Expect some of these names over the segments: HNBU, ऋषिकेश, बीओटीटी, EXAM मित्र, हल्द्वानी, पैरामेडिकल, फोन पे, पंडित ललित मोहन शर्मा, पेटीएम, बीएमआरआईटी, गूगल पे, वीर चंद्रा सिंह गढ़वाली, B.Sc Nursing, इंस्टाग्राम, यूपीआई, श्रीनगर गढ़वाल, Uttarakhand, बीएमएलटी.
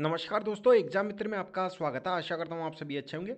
नमस्कार दोस्तों, एग्जाम मित्र में आपका स्वागत है। आशा करता हूँ आप सभी अच्छे होंगे।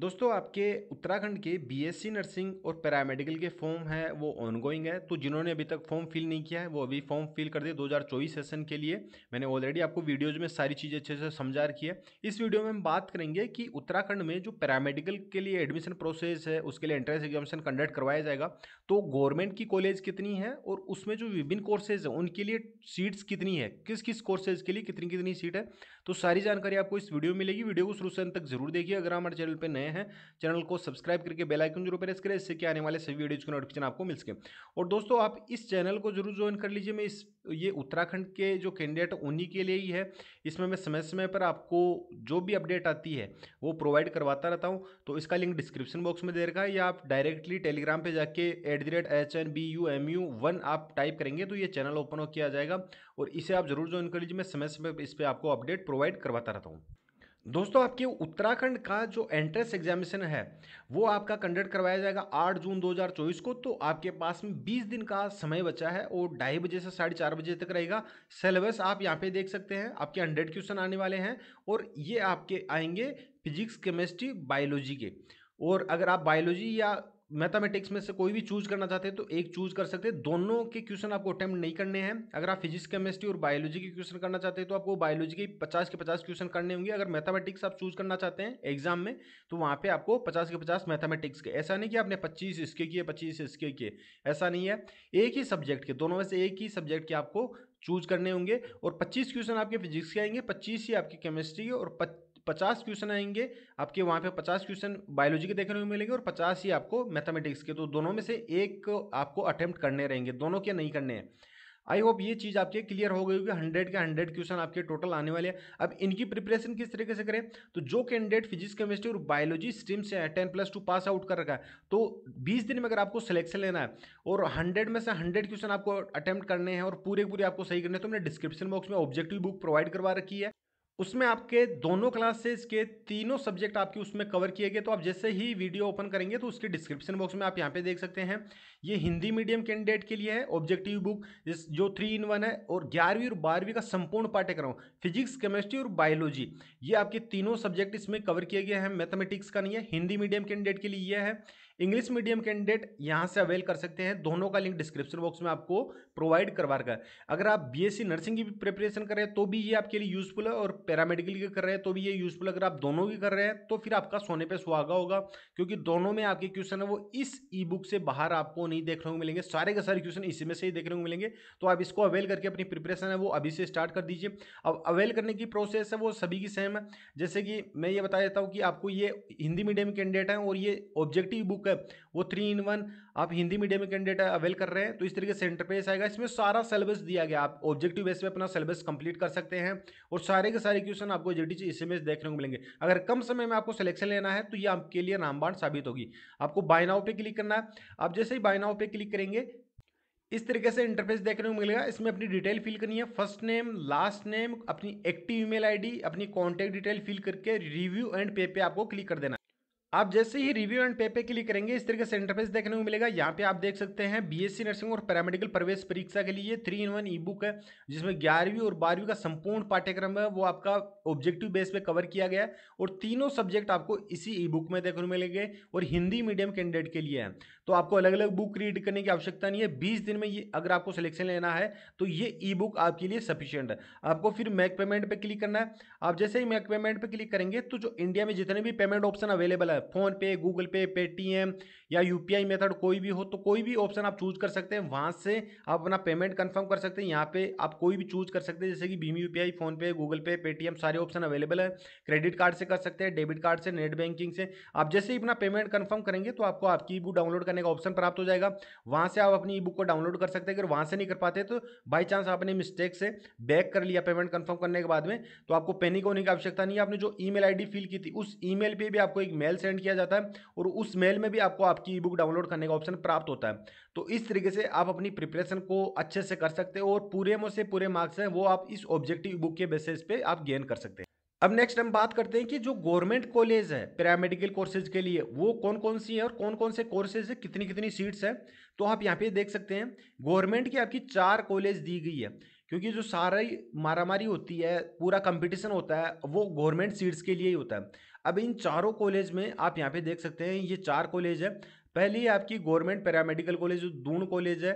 दोस्तों, आपके उत्तराखंड के बीएससी नर्सिंग और पैरामेडिकल के फॉर्म है वो ऑनगोइंग है, तो जिन्होंने अभी तक फॉर्म फिल नहीं किया है वो अभी फॉर्म फिल कर दे 2024 सेशन के लिए। मैंने ऑलरेडी आपको वीडियोज़ में सारी चीज़ें अच्छे से समझा रखी है। इस वीडियो में हम बात करेंगे कि उत्तराखंड में जो पैरामेडिकल के लिए एडमिशन प्रोसेस है उसके लिए एंट्रेंस एग्जामिनेशन कंडक्ट करवाया जाएगा, तो गवर्नमेंट की कॉलेज कितनी है और उसमें जो विभिन्न कोर्सेज हैं उनके लिए सीट्स कितनी है, किस किस कोर्सेज के लिए कितनी कितनी सीट है, तो सारी जानकारी आपको इस वीडियो में मिलेगी। वीडियो को शुरू से अंत तक जरूर देखिए। अगर हमारे चैनल पर नए हैं, चैनल को सब्सक्राइब करके बेल आइकन जरूर प्रेस करें, इससे कि आने वाले सभी वीडियोज का नोटिफिकेशन आपको मिल सके। और दोस्तों, आप इस चैनल को जरूर ज्वाइन कर लीजिए। मैं ये उत्तराखंड के जो कैंडिडेट उन्हीं के लिए ही है। इसमें मैं समय समय पर आपको जो भी अपडेट आती है वो प्रोवाइड करवाता रहता हूँ, तो इसका लिंक डिस्क्रिप्शन बॉक्स में दे रखा है, या आप डायरेक्टली टेलीग्राम पर जाके @HNBUMI1 आप टाइप करेंगे तो ये चैनल ओपन हो किया जाएगा और इसे आप जरूर ज्वाइन कर लीजिए। मैं समय समय पर इस पर आपको अपडेट प्रोवाइड करवाता रहता हूँ। दोस्तों, आपके उत्तराखंड का जो एंट्रेंस एग्जामिनेशन है वो आपका कंडक्ट करवाया जाएगा 8 जून 2024 को, तो आपके पास में 20 दिन का समय बचा है और 2:30 बजे से 4:30 बजे तक रहेगा। सिलेबस आप यहाँ पे देख सकते हैं। आपके 100 क्वेश्चन आने वाले हैं और ये आपके आएंगे फिजिक्स, केमिस्ट्री, बायोलॉजी के। और अगर आप बायोलॉजी या मैथमेटिक्स में से कोई भी चूज करना चाहते हैं तो एक चूज कर सकते हैं। दोनों के क्वेश्चन आपको अटेम्प्ट नहीं करने हैं। अगर आप फिजिक्स, केमिस्ट्री और बायोलॉजी के क्वेश्चन करना चाहते हैं तो आपको बायोलॉजी के 50 क्वेश्चन करने होंगे। अगर मैथमेटिक्स आप चूज करना चाहते हैं एग्जाम में तो वहाँ पे आपको 50 के 50 मैथमेटिक्स के। ऐसा नहीं कि आपने 25 इसके किए, 25 इसके किए, ऐसा नहीं है। एक ही सब्जेक्ट के, दोनों में से एक ही सब्जेक्ट के आपको चूज करने होंगे। और 25 क्वेश्चन आपके फिजिक्स के आएंगे, 25 ही आपकी केमिस्ट्री के, और 50 क्वेश्चन आएंगे आपके वहाँ पे। 50 क्वेश्चन बायोलॉजी के देखने को मिलेंगे और 50 ही आपको मैथमेटिक्स के। तो दोनों में से एक आपको अटेम्प्ट करने रहेंगे, दोनों के नहीं करने हैं। आई होप ये चीज़ आपके क्लियर हो गई होगी। 100 के 100 क्वेश्चन आपके टोटल आने वाले हैं। अब इनकी प्रिपरेशन किस तरीके से करें, तो जो कैंडिडेट फिजिक्स, केमिस्ट्री और बायोलॉजी स्ट्रीम से 10+2 पास आउट कर रखा है तो 20 दिन में अगर आपको सिलेक्शन लेना है और 100 में से 100 क्वेश्चन आपको अटैम्प्ट करने हैं और पूरे पूरे आपको सही करने हैं, तो मैंने डिस्क्रिप्शन बॉक्स में ऑब्जेक्टिव बुक प्रोवाइड करवा रखी है। उसमें आपके दोनों क्लासेस के तीनों सब्जेक्ट आपके उसमें कवर किए गए। तो आप जैसे ही वीडियो ओपन करेंगे तो उसके डिस्क्रिप्शन बॉक्स में आप यहाँ पे देख सकते हैं। ये हिंदी मीडियम कैंडिडेट के लिए है ऑब्जेक्टिव बुक, जो 3 in 1 है और 11वीं और 12वीं का संपूर्ण पाठ्यक्रम फिजिक्स, केमिस्ट्री और बायोलॉजी, ये आपके तीनों सब्जेक्ट इसमें कवर किए गए हैं। मैथमेटिक्स का नहीं है। हिंदी मीडियम कैंडिडेट के लिए यह है। इंग्लिश मीडियम कैंडिडेट यहाँ से अवेल कर सकते हैं। दोनों का लिंक डिस्क्रिप्शन बॉक्स में आपको प्रोवाइड करवा रखा है। अगर आप बीएससी नर्सिंग की प्रिपरेशन कर रहे हैं तो भी ये आपके लिए यूजफुल है, और पैरामेडिकल की कर रहे हैं तो भी ये यूजफुल। अगर आप दोनों की कर रहे हैं तो फिर आपका सोने पे सुहागा होगा, क्योंकि दोनों में आपके क्वेश्चन है वो इस ई बुक से बाहर आपको नहीं देखने को मिलेंगे। सारे के सारे क्वेश्चन इसी में से ही देखने को मिलेंगे। तो आप इसको अवेल करके अपनी प्रिपरेशन है वो अभी से स्टार्ट कर दीजिए। अब अवेल करने की प्रोसेस है वो सभी की सेम है। जैसे कि मैं ये बता देता हूँ कि आपको ये हिंदी मीडियम कैंडिडेट है और ये ऑब्जेक्टिव बुक है वो 3 in 1 आप हिंदी मीडियम कैंडिडेट अवेल कर रहे हैं, तो इस तरीके से इंटरफेस आएगा। इसमें सारा सिलेबस दिया गया, आप ऑब्जेक्टिव बेस पे अपना सिलेबस कंप्लीट कर सकते हैं और सारे के सारे क्वेश्चन आपको जेटीसी एसएमएस देखने को मिलेंगे। अगर कम समय में आपको सिलेक्शन लेना है तो ये आपके लिए रामबाण साबित होगी। आपको बाय नाउ पे क्लिक करना है। आप जैसे ही बाय नाउ पे क्लिक करेंगे इस तरीके से इंटरफेस देखने को मिलेगा। इसमें अपनी डिटेल फिल करनी है, फर्स्ट नेम, लास्ट नेम, अपनी एक्टिव ईमेल आईडी, अपनी कॉन्टैक्ट डिटेल फिल करके रिव्यू एंड पे आपको क्लिक कर देना है। आप जैसे ही रिव्यू एंड पे पे क्लिक करेंगे इस तरीके से इंटरफेस देखने को मिलेगा। यहाँ पे आप देख सकते हैं बीएससी नर्सिंग और पैरामेडिकल प्रवेश परीक्षा के लिए 3 in 1 ई बुक है, जिसमें 11वीं और 12वीं का संपूर्ण पाठ्यक्रम है वो आपका ऑब्जेक्टिव बेस पे कवर किया गया है और तीनों सब्जेक्ट आपको इसी ई बुक में देखने को मिलेंगे और हिंदी मीडियम कैंडिडेट के लिए है। तो आपको अलग अलग बुक रीड करने की आवश्यकता नहीं है। 20 दिन में ये अगर आपको सिलेक्शन लेना है तो ये ई बुक आपके लिए सफिशियंट है। आपको फिर मेक पेमेंट पर क्लिक करना है। आप जैसे ही मेक पेमेंट पर क्लिक करेंगे तो जो इंडिया में जितने भी पेमेंट ऑप्शन अवेलेबल है, फोन पे, गूगल पे, पेटीएम या यूपीआई मेथड कोई भी हो, तो कोई भी ऑप्शन आप चूज कर सकते हैं। वहां से आप अपना पेमेंट कंफर्म कर सकते हैं। यहाँ पे आप कोई भी चूज कर सकते हैं, जैसे कि भीम यूपीआई, फोन पे, गूगल पे, पेटीएम, सारे ऑप्शन अवेलेबल है। क्रेडिट कार्ड से कर सकते हैं, डेबिट कार्ड से, नेट बैंकिंग से। आप जैसे ही अपना पेमेंट कंफर्म करेंगे तो आपको आपकी ई बुक डाउनलोड करने का ऑप्शन प्राप्त हो जाएगा। वहां से आप अपनी ई बुक को डाउनलोड कर सकते हैं। अगर वहां से नहीं कर पाते तो बाई चांस आपने मिस्टेक से बैक कर लिया पेमेंट कंफर्म करने के बाद में, तो आपको पैनिक होने की आवश्यकता नहीं है। आपने जो ईमेल आईडी फिल की थी उस ईमेल पे भी आपको एक मेल सेंड किया जाता है और उस मेल में भी आपको आपकी ई बुक डाउनलोड करने का ऑप्शन प्राप्त होता है। तो इस तरीके से आप अपनी प्रिपरेशन को अच्छे से कर सकते हो और पूरे में से पूरे मार्क्स हैं वो आप इस ऑब्जेक्टिव बुक के बेसिस पे आप गेन कर सकते हैं। अब नेक्स्ट हम बात करते हैं कि जो गवर्नमेंट कॉलेज है पैरामेडिकल कोर्सेज के लिए वो कौन कौन सी है और कौन कौन से कोर्सेज है, कितनी कितनी सीट्स है। तो आप यहाँ पे देख सकते हैं गवर्नमेंट की आपकी 4 कॉलेज दी गई है, क्योंकि जो सारा ही मारामारी होती है, पूरा कंपटीशन होता है, वो गवर्नमेंट सीट्स के लिए ही होता है। अब इन चारों कॉलेज में आप यहाँ पे देख सकते हैं, ये चार कॉलेज है। पहली आपकी गवर्नमेंट पैरामेडिकल कॉलेज जो दून कॉलेज है,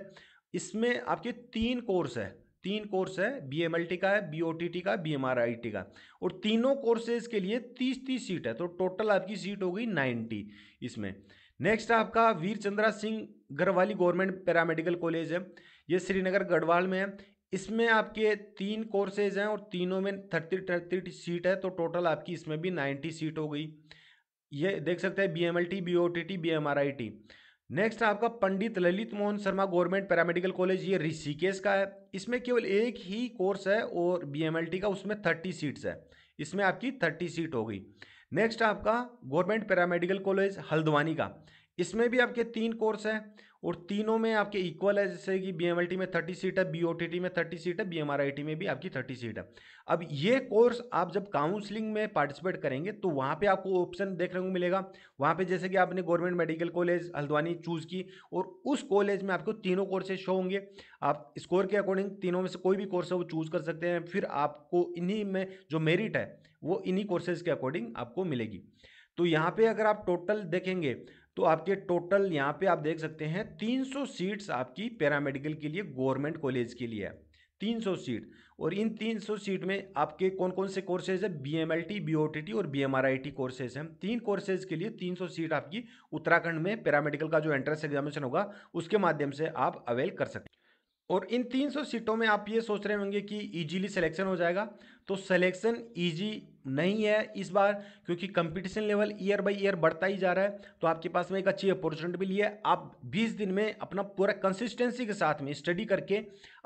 इसमें आपके तीन कोर्स है, बीएमएलटी का है, बीओटीटी का, बीएमआरआईटी का, और तीनों कोर्सेज के लिए 30-30 सीट है, तो टोटल आपकी सीट हो गई 90 इसमें। नेक्स्ट आपका वीर चंद्रा सिंह गढ़वाली government पैरामेडिकल college है, ये श्रीनगर गढ़वाल में है। इसमें आपके तीन कोर्सेज हैं और तीनों में 30-30 सीट है, तो टोटल आपकी इसमें भी 90 सीट हो गई। ये देख सकते हैं बीएमएलटी, बीओटीटी, बीएमआरआईटी। नेक्स्ट आपका पंडित ललित मोहन शर्मा government पैरामेडिकल college, ये ऋषिकेश का है। इसमें केवल एक ही कोर्स है और बीएमएलटी का, उसमें 30 सीट्स है, इसमें आपकी 30 सीट हो गई। नेक्स्ट आपका गवर्नमेंट पैरामेडिकल कॉलेज हल्द्वानी का, इसमें भी आपके तीन कोर्स हैं और तीनों में आपके इक्वल है, जैसे कि बीएमएलटी में 30 सीट है, बीओटीटी में 30 सीट है, बीएमआरआईटी में भी आपकी 30 सीट है। अब ये कोर्स आप जब काउंसलिंग में पार्टिसिपेट करेंगे तो वहाँ पे आपको ऑप्शन देखने को मिलेगा। वहाँ पे जैसे कि आपने government medical college हल्द्वानी choose की और उस कॉलेज में आपको तीनों कोर्सेज शो होंगे। आप स्कोर के अकॉर्डिंग तीनों में से कोई भी कोर्स है वो चूज़ कर सकते हैं, फिर आपको इन्हीं में जो मेरिट है वो इन्हीं कोर्सेज के अकॉर्डिंग आपको मिलेगी। तो यहाँ पर अगर आप टोटल देखेंगे तो आपके टोटल यहाँ पे आप देख सकते हैं 300 सीट्स आपकी पैरामेडिकल के लिए गवर्नमेंट कॉलेज के लिए 300 सीट, और इन 300 सीट में आपके कौन कौन से कोर्सेज है, बीएमएलटी, बीओटीटी और बीएमआरआईटी कोर्सेज हैं। तीन कोर्सेज के लिए 300 सीट आपकी उत्तराखंड में पैरामेडिकल का जो एंट्रेंस एग्जामिनेशन होगा उसके माध्यम से आप अवेल कर सकते हैं। और इन 300 सीटों में आप ये सोच रहे होंगे कि इजीली सिलेक्शन हो जाएगा, तो सिलेक्शन इजी नहीं है इस बार, क्योंकि competition level year by year बढ़ता ही जा रहा है। तो आपके पास में एक अच्छी अपॉर्चुनिटी भी है, आप 20 दिन में अपना पूरा कंसिस्टेंसी के साथ में स्टडी करके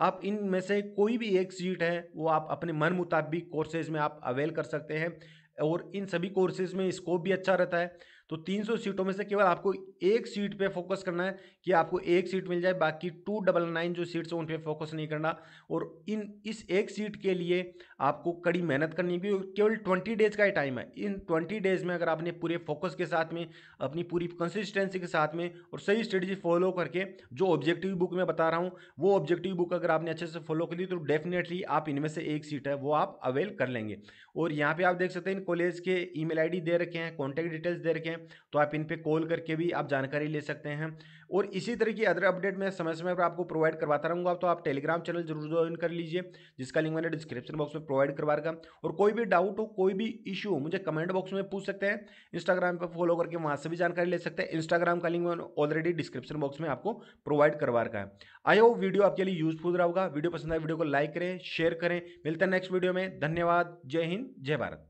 आप इन में से कोई भी एक सीट है वो आप अपने मन मुताबिक कोर्सेज में आप अवेल कर सकते हैं, और इन सभी कोर्सेज में स्कोप भी अच्छा रहता है। तो 300 सीटों में से केवल आपको एक सीट पे फोकस करना है कि आपको एक सीट मिल जाए, बाकी 299 जो सीट्स हैं उन पे फोकस नहीं करना। और इन इस एक सीट के लिए आपको कड़ी मेहनत करनी भी, केवल 20 डेज का ही टाइम है। इन 20 डेज में अगर आपने पूरे फोकस के साथ में, अपनी पूरी कंसिस्टेंसी के साथ में और सही स्ट्रेटजी फॉलो करके, जो ऑब्जेक्टिव बुक मैं बता रहा हूँ वो ऑब्जेक्टिव बुक अगर आपने अच्छे से फॉलो करी तो डेफिनेटली आप इनमें से एक सीट है वो आप अवेल कर लेंगे। और यहाँ पर आप देख सकते हैं इन कॉलेज के email ID दे रखे हैं, कॉन्टैक्ट डिटेल्स दे रखे हैं, तो आप इन पे कॉल करके भी आप जानकारी ले सकते हैं। और इसी तरह की अदर अपडेट मैं समय समय पर आपको प्रोवाइड करवाता रहूंगा। तो आप टेलीग्राम चैनल जरूर ज्वाइन कर लीजिए, जिसका लिंक मैंने डिस्क्रिप्शन बॉक्स में प्रोवाइड करवा रखा। और कोई भी डाउट हो, कोई भी इशू हो, मुझे कमेंट बॉक्स में पूछ सकते हैं। इंस्टाग्राम पर फॉलो करके वहां से भी जानकारी ले सकते हैं। इंस्टाग्राम का लिंक मैंने ऑलरेडी डिस्क्रिप्शन बॉक्स में आपको प्रोवाइड करवा रखा है। आई होप वीडियो आपके लिए यूजफुल रहा होगा। वीडियो पसंद आए वीडियो को लाइक करें, शेयर करें। मिलते हैं नेक्स्ट वीडियो में। धन्यवाद। जय हिंद, जय भारत।